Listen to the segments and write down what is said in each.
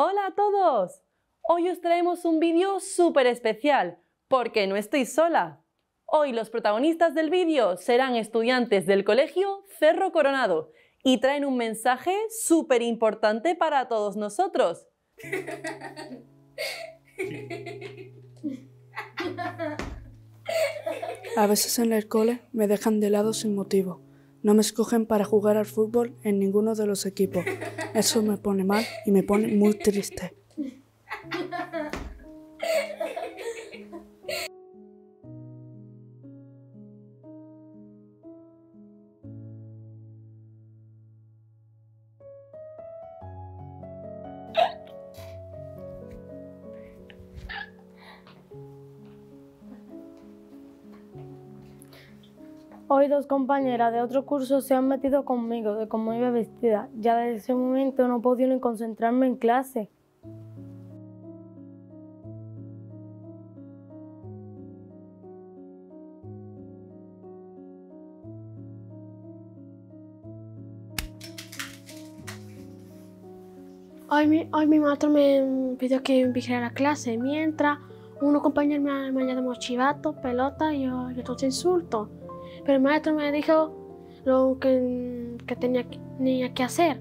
¡Hola a todos! Hoy os traemos un vídeo súper especial, porque no estoy sola. Hoy los protagonistas del vídeo serán estudiantes del colegio Cerro Coronado y traen un mensaje súper importante para todos nosotros. A veces en el cole me dejan de lado sin motivo. No me escogen para jugar al fútbol en ninguno de los equipos. Eso me pone mal y me pone muy triste. Hoy dos compañeras de otro curso se han metido conmigo de cómo iba vestida. Ya desde ese momento no podía ni concentrarme en clase. Hoy mi maestro me pidió que vigilara la clase, mientras unos compañeros me han llamado chivato, pelota y otros insultos. Pero el maestro me dijo lo que tenía que hacer.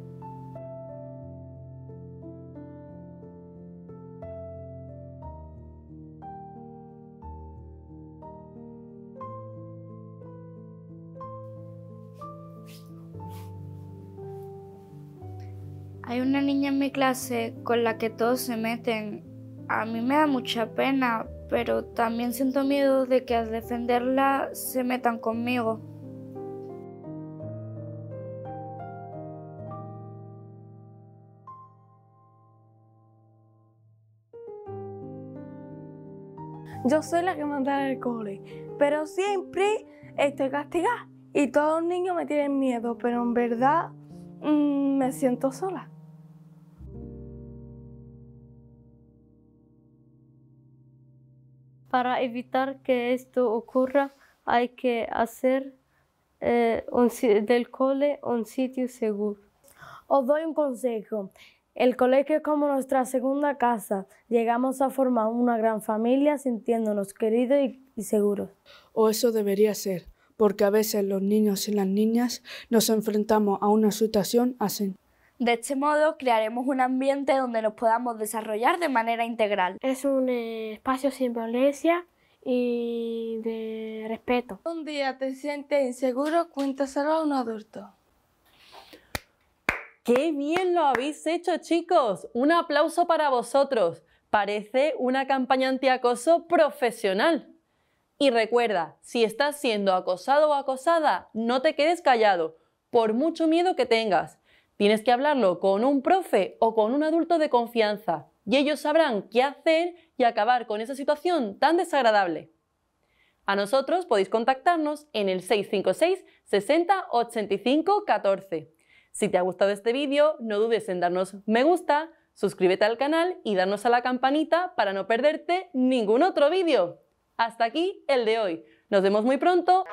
Hay una niña en mi clase con la que todos se meten. A mí me da mucha pena, pero también siento miedo de que al defenderla se metan conmigo. Yo soy la que manda en el cole, pero siempre estoy castigada y todos los niños me tienen miedo, pero en verdad me siento sola. Para evitar que esto ocurra, hay que hacer del cole un sitio seguro. Os doy un consejo. El colegio es como nuestra segunda casa. Llegamos a formar una gran familia sintiéndonos queridos y seguros. O eso debería ser, porque a veces los niños y las niñas nos enfrentamos a una situación así. De este modo, crearemos un ambiente donde nos podamos desarrollar de manera integral. Es un espacio sin violencia y de respeto. Un día te sientes inseguro, cuéntaselo a un adulto. ¡Qué bien lo habéis hecho, chicos! Un aplauso para vosotros. Parece una campaña antiacoso profesional. Y recuerda, si estás siendo acosado o acosada, no te quedes callado, por mucho miedo que tengas. Tienes que hablarlo con un profe o con un adulto de confianza y ellos sabrán qué hacer y acabar con esa situación tan desagradable. A nosotros podéis contactarnos en el 656 60 85 14. Si te ha gustado este vídeo, no dudes en darnos me gusta, suscríbete al canal y darnos a la campanita para no perderte ningún otro vídeo. Hasta aquí el de hoy. Nos vemos muy pronto.